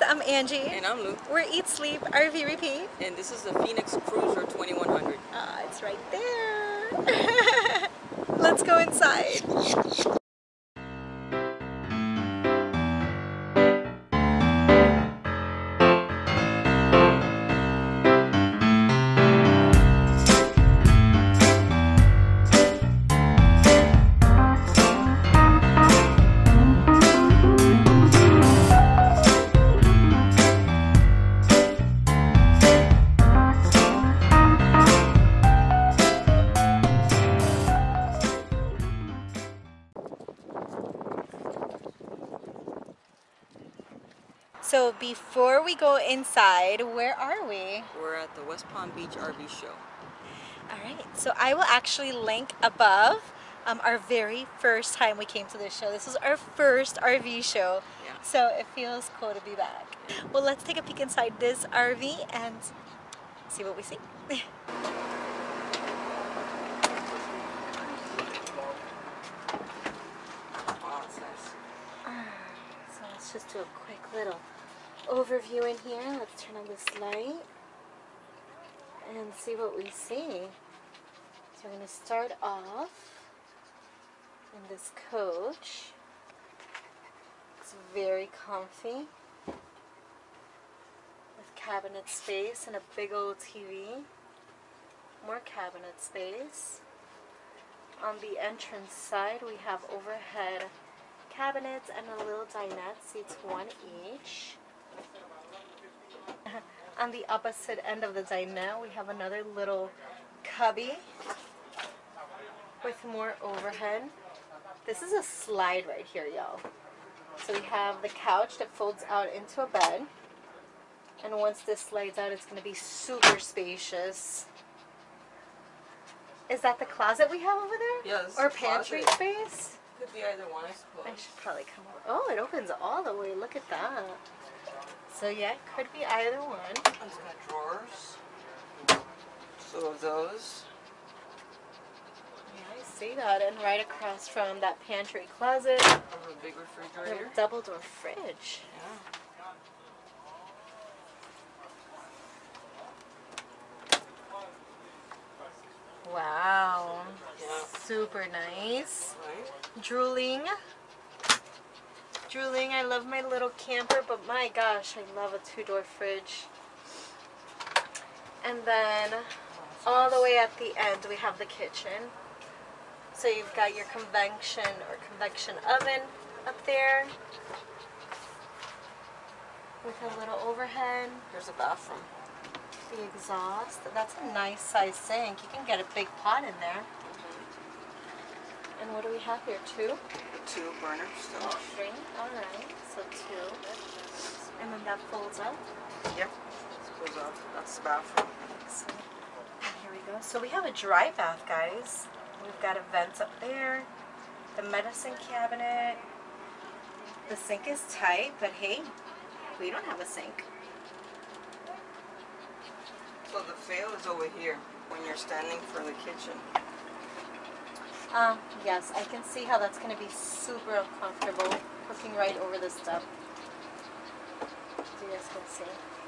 guys, I'm Angie. And I'm Luke. We're Eat Sleep RV Repeat. And this is the Phoenix Cruiser 2100. Ah, it's right there. Let's go inside. So before we go inside, where are we? We're at the West Palm Beach RV Show. Alright, so I will actually link above our very first time we came to this show. This was our first RV show, yeah. So it feels cool to be back. Well, let's take a peek inside this RV and see what we see. So let's just do a quick little overview in here. Let's turn on this light and see what we see. So we're going to start off in this coach. It's very comfy with cabinet space and a big old TV. More cabinet space. On the entrance side we have overhead cabinets and a little dinette, seats one each. On the opposite end of the dinette, we have another little cubby with more overhead. This is a slide right here, y'all. So we have the couch that folds out into a bed. And once this slides out, it's going to be super spacious. Is that the closet we have over there? Yes. Or pantry space? Could be either one, I suppose. I should probably come over. Oh, it opens all the way. Look at that. So yeah, could be either one. It's got drawers. Two of those. Yeah, I see that. And right across from that pantry closet, there's a big refrigerator. A double door fridge. Yeah. Wow. Yeah. Super nice. Right. Drooling, I love my little camper, but my gosh, I love a two-door fridge. And then all the way at the end we have the kitchen. So you've got your convection oven up there with a little overhead. Here's a bathroom. The exhaust. That's a nice size sink. You can get a big pot in there. And what do we have here? Two burner stoves. Alright, so two. And then that folds up? Yep, it folds up. That's the bathroom. Excellent. And here we go. So we have a dry bath, guys. We've got a vent up there, the medicine cabinet. The sink is tight, but hey, we don't have a sink. So the fail is over here when you're standing for the kitchen. Yes, I can see how that's going to be super uncomfortable, cooking right over the stove. You guys can see.